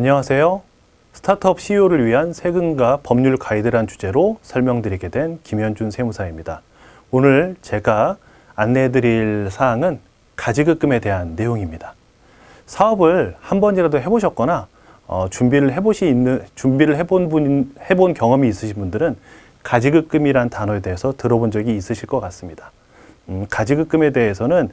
안녕하세요. 스타트업 CEO를 위한 세금과 법률 가이드라는 주제로 설명드리게 된 김현준 세무사입니다. 오늘 제가 안내해드릴 사항은 가지급금에 대한 내용입니다. 사업을 한 번이라도 해보셨거나 준비를 해본 경험이 있으신 분들은 가지급금이란 단어에 대해서 들어본 적이 있으실 것 같습니다. 가지급금에 대해서는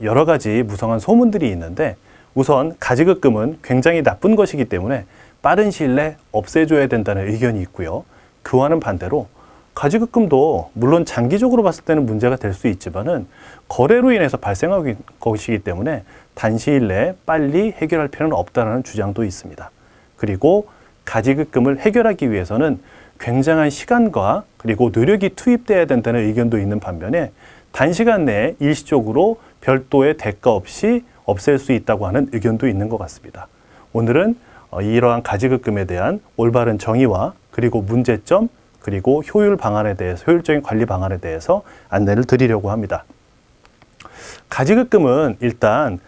여러 가지 무성한 소문들이 있는데, 우선 가지급금은 굉장히 나쁜 것이기 때문에 빠른 시일 내에 없애줘야 된다는 의견이 있고요. 그와는 반대로 가지급금도 물론 장기적으로 봤을 때는 문제가 될 수 있지만은 거래로 인해서 발생하는 것이기 때문에 단시일 내에 빨리 해결할 필요는 없다는 주장도 있습니다. 그리고 가지급금을 해결하기 위해서는 굉장한 시간과 그리고 노력이 투입돼야 된다는 의견도 있는 반면에 단시간 내에 일시적으로 별도의 대가 없이 없앨 수 있다고 하는 의견도 있는 것 같습니다. 오늘은 이러한 가지급금에 대한 올바른 정의와 그리고 문제점, 그리고 효율적인 관리 방안에 대해서 안내를 드리려고 합니다. 가지급금은 일단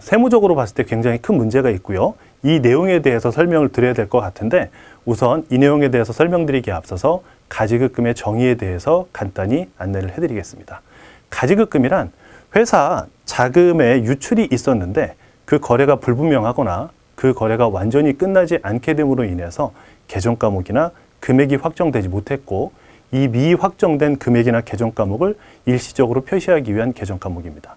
세무적으로 봤을 때 굉장히 큰 문제가 있고요. 이 내용에 대해서 설명을 드려야 될 것 같은데, 우선 이 내용에 대해서 설명드리기에 앞서서 가지급금의 정의에 대해서 간단히 안내를 해드리겠습니다. 가지급금이란 회사 자금의 유출이 있었는데 그 거래가 불분명하거나 그 거래가 완전히 끝나지 않게 됨으로 인해서 계정 과목이나 금액이 확정되지 못했고, 이 미리 확정된 금액이나 계정 과목을 일시적으로 표시하기 위한 계정 과목입니다.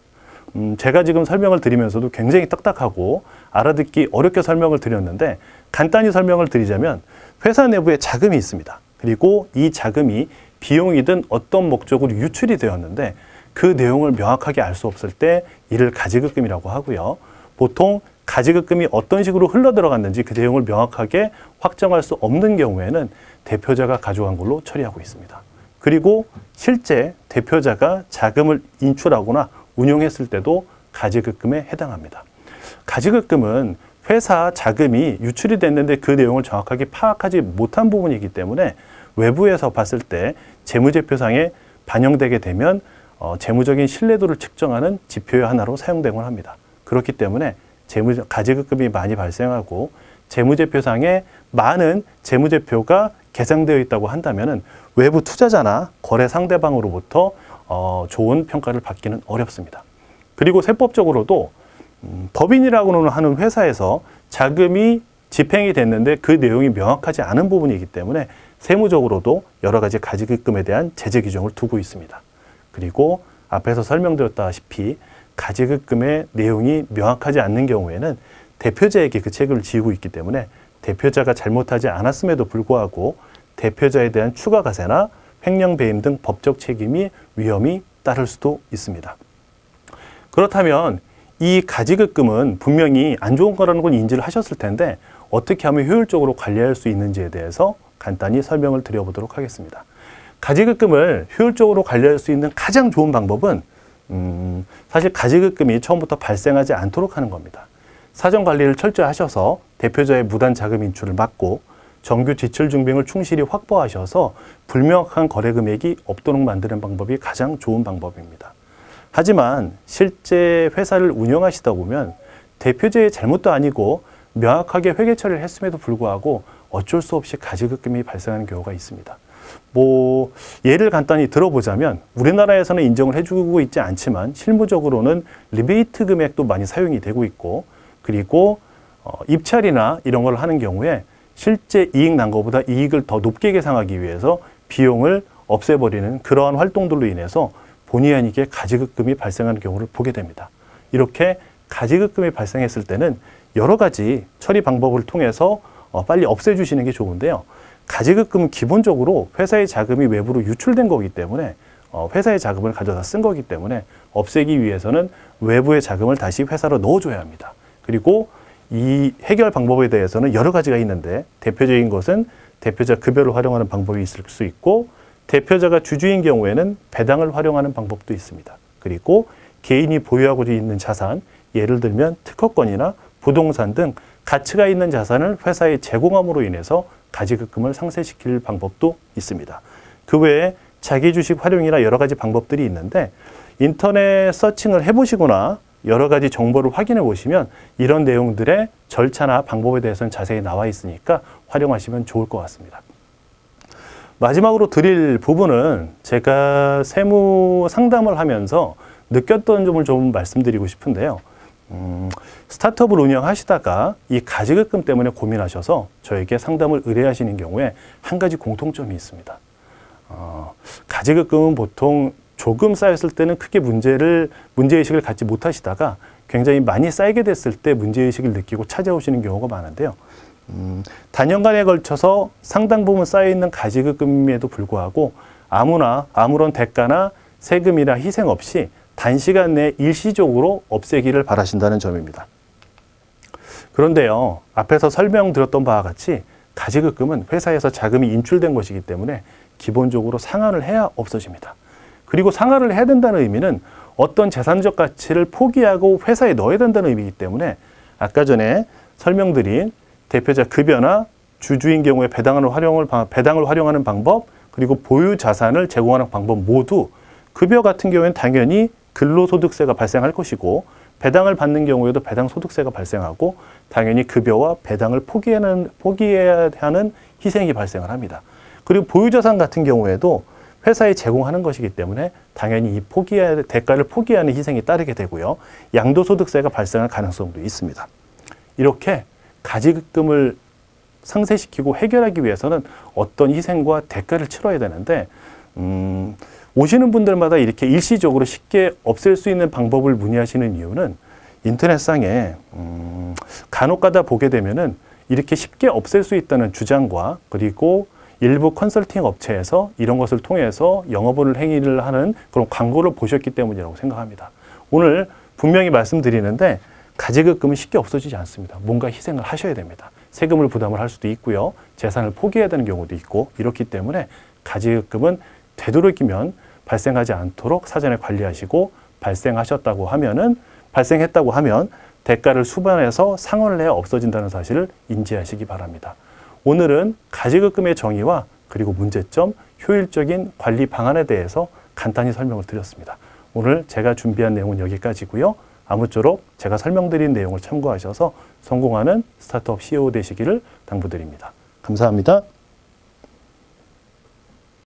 제가 지금 설명을 드리면서도 굉장히 딱딱하고 알아듣기 어렵게 설명을 드렸는데, 간단히 설명을 드리자면 회사 내부에 자금이 있습니다. 그리고 이 자금이 비용이든 어떤 목적으로 유출이 되었는데 그 내용을 명확하게 알 수 없을 때 이를 가지급금이라고 하고요. 보통 가지급금이 어떤 식으로 흘러들어갔는지 그 내용을 명확하게 확정할 수 없는 경우에는 대표자가 가져간 걸로 처리하고 있습니다. 그리고 실제 대표자가 자금을 인출하거나 운용했을 때도 가지급금에 해당합니다. 가지급금은 회사 자금이 유출이 됐는데 그 내용을 정확하게 파악하지 못한 부분이기 때문에 외부에서 봤을 때 재무제표상에 반영되게 되면 재무적인 신뢰도를 측정하는 지표의 하나로 사용되곤 합니다. 그렇기 때문에 가지급금이 많이 발생하고 재무제표상에 많은 재무제표가 계상되어 있다고 한다면 외부 투자자나 거래 상대방으로부터 좋은 평가를 받기는 어렵습니다. 그리고 세법적으로도 법인이라고 하는 회사에서 자금이 집행이 됐는데 그 내용이 명확하지 않은 부분이기 때문에 세무적으로도 여러 가지 가지급금에 대한 제재 규정을 두고 있습니다. 그리고 앞에서 설명드렸다시피 가지급금의 내용이 명확하지 않는 경우에는 대표자에게 그 책임을 지고 있기 때문에 대표자가 잘못하지 않았음에도 불구하고 대표자에 대한 추가 과세나 횡령배임 등 법적 책임이 위험이 따를 수도 있습니다. 그렇다면 이 가지급금은 분명히 안 좋은 거라는 건 인지를 하셨을 텐데 어떻게 하면 효율적으로 관리할 수 있는지에 대해서 간단히 설명을 드려보도록 하겠습니다. 가지급금을 효율적으로 관리할 수 있는 가장 좋은 방법은 사실 가지급금이 처음부터 발생하지 않도록 하는 겁니다. 사전 관리를 철저히 하셔서 대표자의 무단 자금 인출을 막고 정규 지출 증빙을 충실히 확보하셔서 불명확한 거래 금액이 없도록 만드는 방법이 가장 좋은 방법입니다. 하지만 실제 회사를 운영하시다 보면 대표자의 잘못도 아니고 명확하게 회계 처리를 했음에도 불구하고 어쩔 수 없이 가지급금이 발생하는 경우가 있습니다. 예를 간단히 들어보자면 우리나라에서는 인정을 해주고 있지 않지만 실무적으로는 리베이트 금액도 많이 사용이 되고 있고, 그리고 입찰이나 이런 걸 하는 경우에 실제 이익 난 것보다 이익을 더 높게 계상하기 위해서 비용을 없애버리는 그러한 활동들로 인해서 본의 아니게 가지급금이 발생하는 경우를 보게 됩니다. 이렇게 가지급금이 발생했을 때는 여러 가지 처리 방법을 통해서 빨리 없애주시는 게 좋은데요. 가지급금은 기본적으로 회사의 자금이 외부로 유출된 거기 때문에 회사의 자금을 가져다 쓴 거기 때문에 없애기 위해서는 외부의 자금을 다시 회사로 넣어줘야 합니다. 그리고 이 해결 방법에 대해서는 여러 가지가 있는데 대표적인 것은 대표자 급여를 활용하는 방법이 있을 수 있고, 대표자가 주주인 경우에는 배당을 활용하는 방법도 있습니다. 그리고 개인이 보유하고 있는 자산, 예를 들면 특허권이나 부동산 등 가치가 있는 자산을 회사에 제공함으로 인해서 가지급금을 상쇄시킬 방법도 있습니다. 그 외에 자기 주식 활용이나 여러 가지 방법들이 있는데 인터넷 서칭을 해보시거나 여러 가지 정보를 확인해 보시면 이런 내용들의 절차나 방법에 대해서는 자세히 나와 있으니까 활용하시면 좋을 것 같습니다. 마지막으로 드릴 부분은 제가 세무 상담을 하면서 느꼈던 점을 좀 말씀드리고 싶은데요. 스타트업을 운영하시다가 이 가지급금 때문에 고민하셔서 저에게 상담을 의뢰하시는 경우에 한 가지 공통점이 있습니다. 가지급금은 보통 조금 쌓였을 때는 크게 문제의식을 갖지 못하시다가 굉장히 많이 쌓이게 됐을 때 문제의식을 느끼고 찾아오시는 경우가 많은데요. 단연간에 걸쳐서 상당 부분 쌓여있는 가지급금에도 불구하고 아무런 대가나 세금이나 희생 없이 단시간 내에 일시적으로 없애기를 바라신다는 점입니다. 그런데요, 앞에서 설명드렸던 바와 같이 가지급금은 회사에서 자금이 인출된 것이기 때문에 기본적으로 상환을 해야 없어집니다. 그리고 상환을 해야 된다는 의미는 어떤 재산적 가치를 포기하고 회사에 넣어야 된다는 의미이기 때문에 아까 전에 설명드린 대표자 급여나 주주인 경우에 배당을 활용하는 방법, 그리고 보유 자산을 제공하는 방법 모두 급여 같은 경우에는 당연히 근로소득세가 발생할 것이고 배당을 받는 경우에도 배당소득세가 발생하고 당연히 급여와 배당을 포기해야 하는 희생이 발생을 합니다. 그리고 보유자산 같은 경우에도 회사에 제공하는 것이기 때문에 당연히 이 대가를 포기하는 희생이 따르게 되고요. 양도소득세가 발생할 가능성도 있습니다. 이렇게 가지급금을 상쇄시키고 해결하기 위해서는 어떤 희생과 대가를 치러야 되는데 오시는 분들마다 이렇게 일시적으로 쉽게 없앨 수 있는 방법을 문의하시는 이유는 인터넷상에 간혹가다 보게 되면은 이렇게 쉽게 없앨 수 있다는 주장과 그리고 일부 컨설팅 업체에서 이런 것을 통해서 영업을 행위를 하는 그런 광고를 보셨기 때문이라고 생각합니다. 오늘 분명히 말씀드리는데 가지급금은 쉽게 없어지지 않습니다. 뭔가 희생을 하셔야 됩니다. 세금을 부담을 할 수도 있고요. 재산을 포기해야 되는 경우도 있고 이렇기 때문에 가지급금은 되도록이면 발생하지 않도록 사전에 관리하시고 발생했다고 하면 대가를 수반해서 상환을 해야 없어진다는 사실을 인지하시기 바랍니다. 오늘은 가지급금의 정의와 그리고 문제점, 효율적인 관리 방안에 대해서 간단히 설명을 드렸습니다. 오늘 제가 준비한 내용은 여기까지고요. 아무쪼록 제가 설명드린 내용을 참고하셔서 성공하는 스타트업 CEO 되시기를 당부드립니다. 감사합니다.